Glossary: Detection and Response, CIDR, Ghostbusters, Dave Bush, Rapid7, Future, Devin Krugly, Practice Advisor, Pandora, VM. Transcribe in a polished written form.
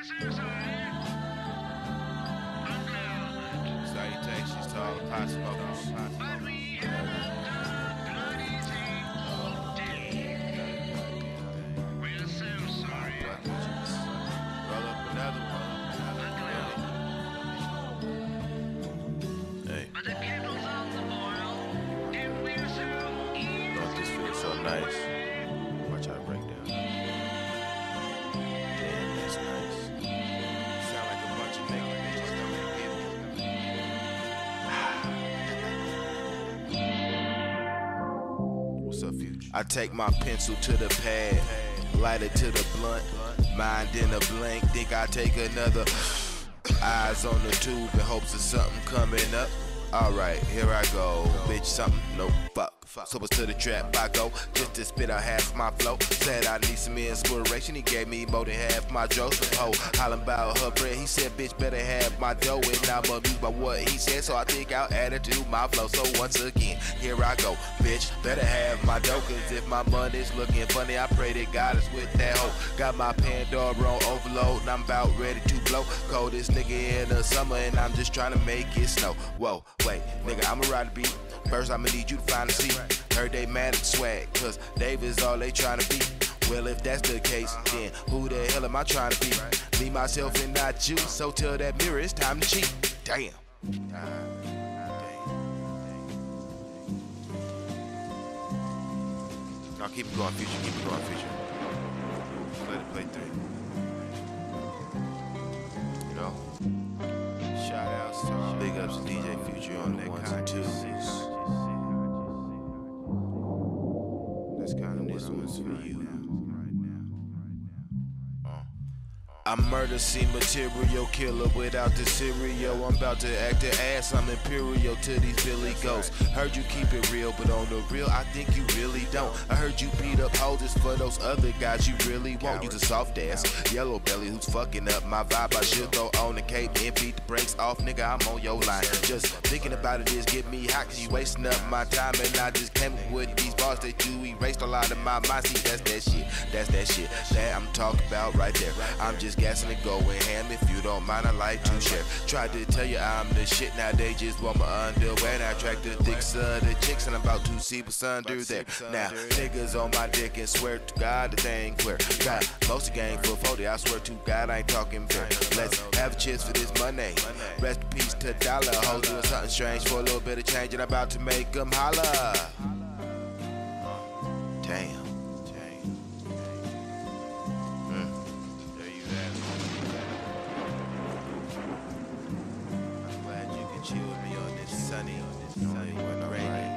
Salutations to all the possible. I take my pencil to the pad, light it to the blunt, mind in a blank, think I take another. Eyes on the tube in hopes of something coming up. Alright, here I go, bitch, something, no fuck. So it's to the trap I go, just to spit out half my flow. Said I need some inspiration, he gave me more than half my dough. Some hoe hollin' about her bread, he said, bitch, better have my dough. And I'm amused by what he said, so I think I'll add it to my flow. So once again, here I go, bitch, better have my dough. Cause if my money's looking funny, I pray that God is with that hoe. Got my Pandora on overload, and I'm about ready to blow. Coldest nigga in the summer, and I'm just trying to make it snow. Whoa, wait, nigga, I'ma ride the beat. First, I'ma need you to find a seat. Heard they mad at swag, cause Dave is all they tryna be. Well, if that's the case, then who the hell am I trying to be? Me, myself, and not you. So tell that mirror it's time to cheat. Damn. Now keep it going, Future. Keep it going, Future. Let it play three. You know? Shout outs to our big ups to DJ Future on that kind too. This one's for you. I'm murder scene material killer without the cereal. I'm about to act the ass, I'm imperial to these Billy Ghosts. Heard you keep it real, but on the real, I think you really don't. I heard you beat up holders for those other guys you really want. You's a soft ass, yellow belly who's fucking up my vibe. I should go on the cape and beat the brakes off, nigga, I'm on your line. Just thinking about it is get me hot, cause you wasting up my time. And I just came up with these bars that you erased a lot of my mind. See, that's that shit, that's that shit that I'm talking about right there. I'm just gassing and going ham. If you don't mind, I like to share. Tried to tell you I'm the shit, now they just want my underwear. And I track the dicks of the chicks, and I'm about to see what's under there. Now, niggas on my dick and swear to God, the thing clear. Got most of the game for 40, I swear to God, I ain't talking fair. Let's have a chance for this money. Rest in peace to dollar. Hoes doing something strange for a little bit of change, and I'm about to make them holler. Damn. Sunny, rainy.